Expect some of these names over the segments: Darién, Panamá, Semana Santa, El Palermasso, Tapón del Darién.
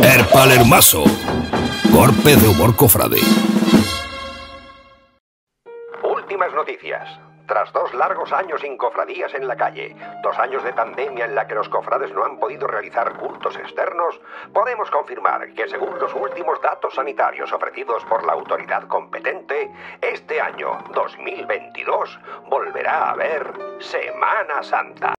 El Palermasso. Golpe de humor cofrade. Últimas noticias. Tras 2 largos años sin cofradías en la calle, 2 años de pandemia en la que los cofrades no han podido realizar cultos externos, podemos confirmar que según los últimos datos sanitarios ofrecidos por la autoridad competente, este año 2022 volverá a haber Semana Santa.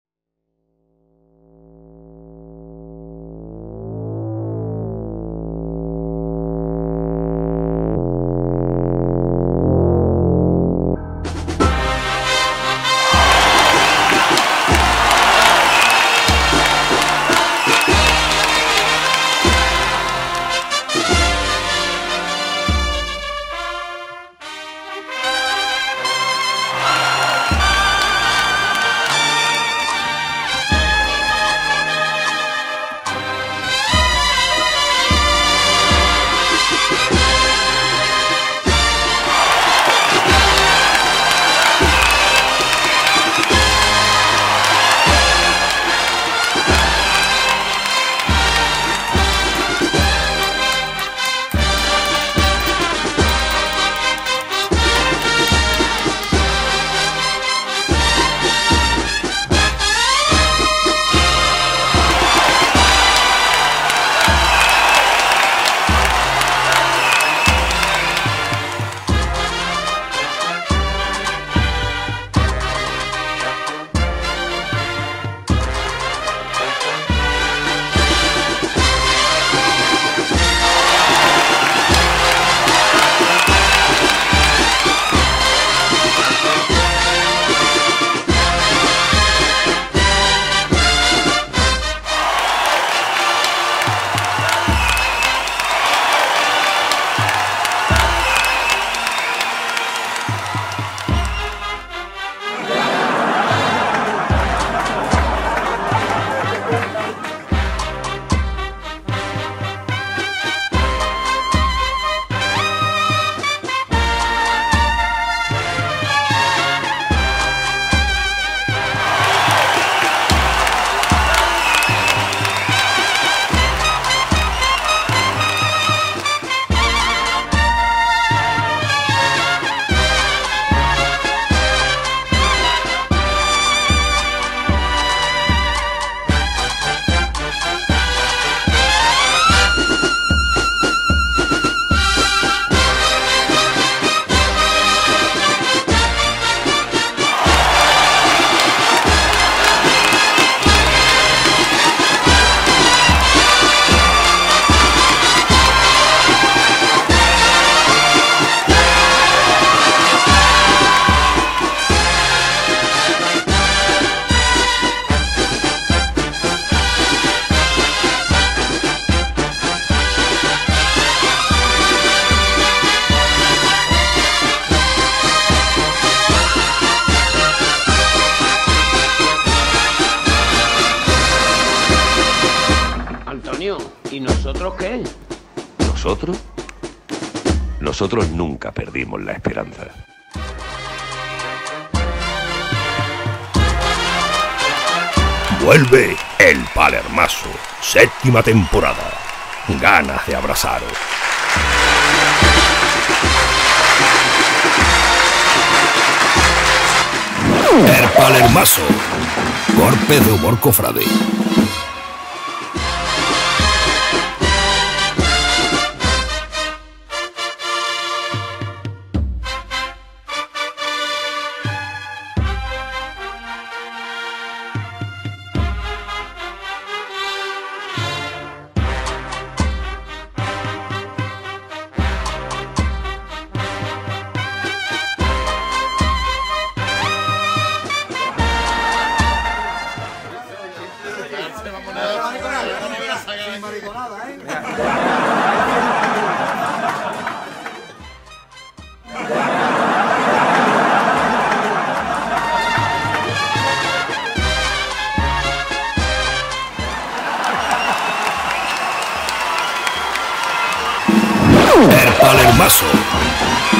¿Y nosotros qué? ¿Nosotros? Nosotros nunca perdimos la esperanza. Vuelve El Palermasso, 7ª temporada. Ganas de abrazaros. El Palermasso, golpe de humor cofrade. El Palermasso,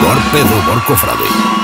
golpe de humor cofrade.